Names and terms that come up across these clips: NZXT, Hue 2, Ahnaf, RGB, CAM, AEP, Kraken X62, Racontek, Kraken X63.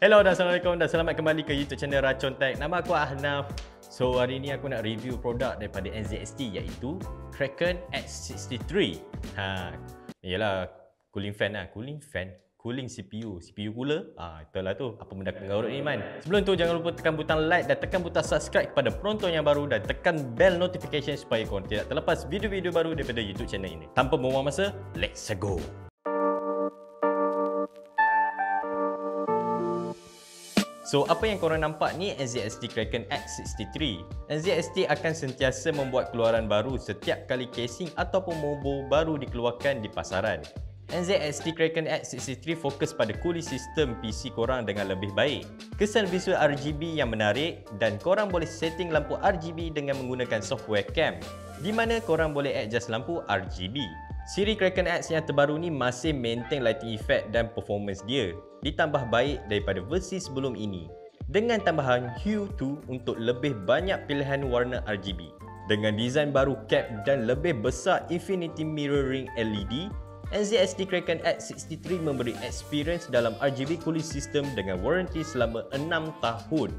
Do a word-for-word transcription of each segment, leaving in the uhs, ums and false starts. Hello dan Assalamualaikum dan selamat kembali ke YouTube channel Racontek. Nama aku Ahnaf. So hari ni aku nak review produk daripada N Z X T iaitu Kraken X sixty-three. Ha, yalah cooling fan lah, cooling fan, cooling C P U, C P U cooler. Ah, ha, itulah tu. Apa benda kau garut ni man. Sebelum tu jangan lupa tekan butang like dan tekan butang subscribe kepada penonton yang baru dan tekan bell notification supaya kau tidak terlepas video-video baru daripada YouTube channel ini. Tanpa buang masa, let's go. So, apa yang korang nampak ni N Z X T Kraken X sixty-three. N Z X T akan sentiasa membuat keluaran baru setiap kali casing ataupun mobo baru dikeluarkan di pasaran. N Z X T Kraken X sixty-three fokus pada cooling sistem P C korang dengan lebih baik. Kesan visual R G B yang menarik dan korang boleh setting lampu R G B dengan menggunakan software CAM di mana korang boleh adjust lampu R G B. Siri Kraken X yang terbaru ni masih maintain lighting effect dan performance dia, ditambah baik daripada versi sebelum ini dengan tambahan Hue two untuk lebih banyak pilihan warna R G B. Dengan desain baru cap dan lebih besar infinity mirroring L E D, N Z X T Kraken X sixty-three memberi experience dalam R G B cooling system dengan waranti selama enam tahun.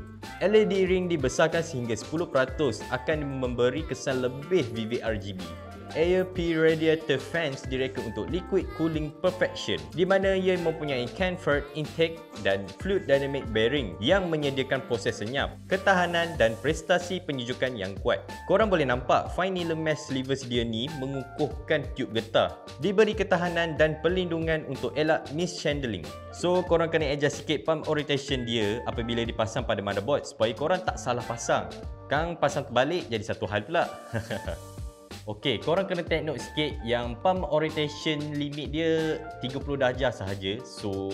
L E D ring dibesarkan sehingga sepuluh peratus akan memberi kesan lebih vivid R G B. A E P radiator fans direka untuk liquid cooling perfection di mana ia mempunyai chamfer intake dan fluid dynamic bearing yang menyediakan proses senyap, ketahanan dan prestasi penyejukan yang kuat. Korang boleh nampak finial mesh levers dia ni mengukuhkan tube getah, diberi ketahanan dan perlindungan untuk elak mishandling. So korang kena adjust sikit pump orientation dia apabila dipasang pada motherboard supaya korang tak salah pasang. Kang pasang terbalik jadi satu hal pula. Okey, korang kena take note sikit yang pump orientation limit dia tiga puluh darjah sahaja. So,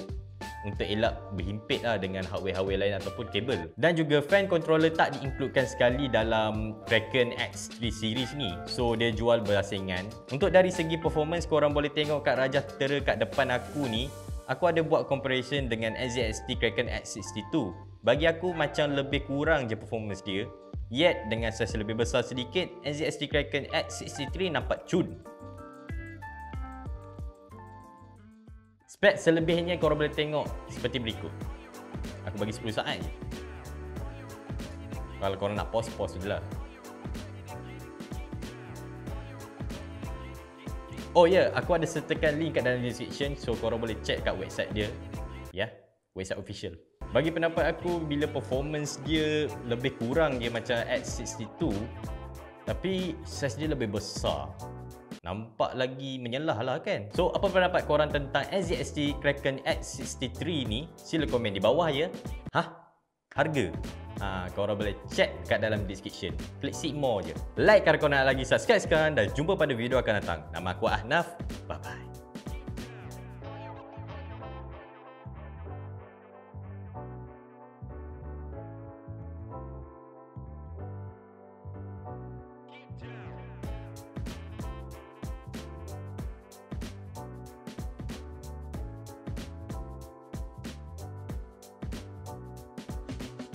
untuk elak berhimpit lah dengan hardware-hardware lain ataupun kabel. Dan juga fan controller tak diincludekan sekali dalam Kraken X three series ni. So, dia jual berasingan. Untuk dari segi performance, korang boleh tengok kat rajah tera kat depan aku ni. Aku ada buat comparison dengan N Z X T Kraken X sixty-two. Bagi aku macam lebih kurang je performance dia. Yet, dengan saiz lebih besar sedikit, N Z X T Kraken X sixty-three nampak cun. Spek selebihnya korang boleh tengok seperti berikut. Aku bagi sepuluh saat je. Kalau korang nak pause, pause je lah. Oh ya, yeah, aku ada sertakan link kat dalam description. So, korang boleh check kat website dia. Ya, yeah, website official. Bagi pendapat aku, bila performance dia lebih kurang dia macam X sixty-two, tapi saiz dia lebih besar. Nampak lagi menyelah lah kan? So, apa pendapat korang tentang N Z X T Kraken X sixty-three ni? Sila komen di bawah ya. Hah? Harga? Ha, korang boleh check kat dalam description. Klik see more je. Like kalau korang nak lagi, subscribe sekarang dan jumpa pada video akan datang. Nama aku Ahnaf.